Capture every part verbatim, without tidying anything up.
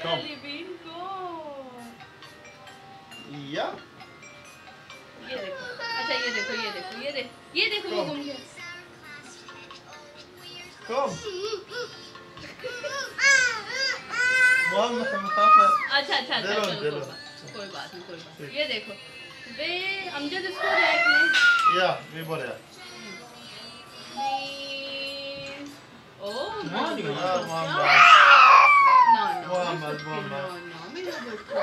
Kelly, bingo. Y ya. Yere. Acha yere, tu yere, tu yere. Yere como como. Kom. Mom se mutaffa. Acha acha acha. कोई बात नहीं कोई बात नहीं। ये देखो। वे अमजद इसको रैक में। या वे बोल रहा। ओ मामा मामा। ना ना मामा मामा। ना मेरा दुखता।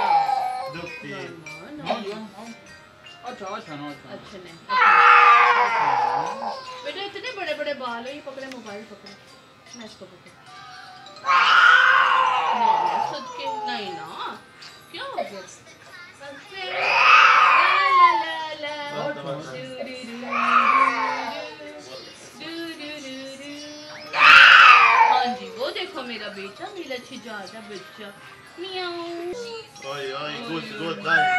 ना दुखती। ना ना। अच्छा अच्छा ना अच्छा। अच्छा नहीं। बेटा इतने बड़े बड़े बाल हैं ये पकड़े मोबाइल पकड़े। मैं इसको पकड़। ना ना सुध के नहीं ना। क्यों हो गया? ला ला ला ला डू डू डू डू डू डू डू। हाँ जी वो देखो मेरा बेटा मेरा छिजाजा बच्चा मियाओ। ओए ओए गुड गुड डांस डांस।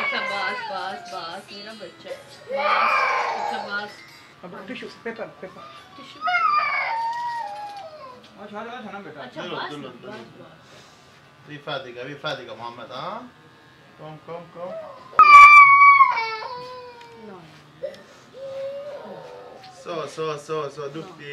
अच्छा बास बास बास मेरा बच्चा बास अच्छा बास। अब टिश्यू पेपर पेपर टिश्यू। अच्छा अच्छा ना बेटा। अच्छा बास बास। भी फातिका भी फातिका मोहम्मद हाँ कम कम कम सो सो सो सो दुखती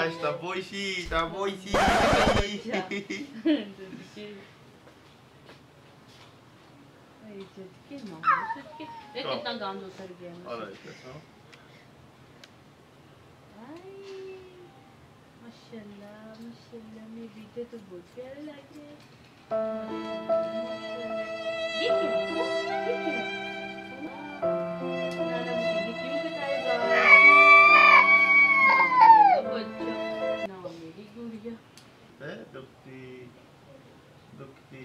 Ay sta boysi, sta boysi. Ay jadki no, jadki. Ek kitna gand utar gaya hai. All right, so. Ay. माशाल्लाह माशाल्लाह मेरे बेटे तो बहुत प्यारे लग रहे हैं। ये क्या? ये क्या? नाना मुझे क्यों बताएगा? ना मेरा बच्चा, ना मेरी गुड़िया। है दुखती, दुखती।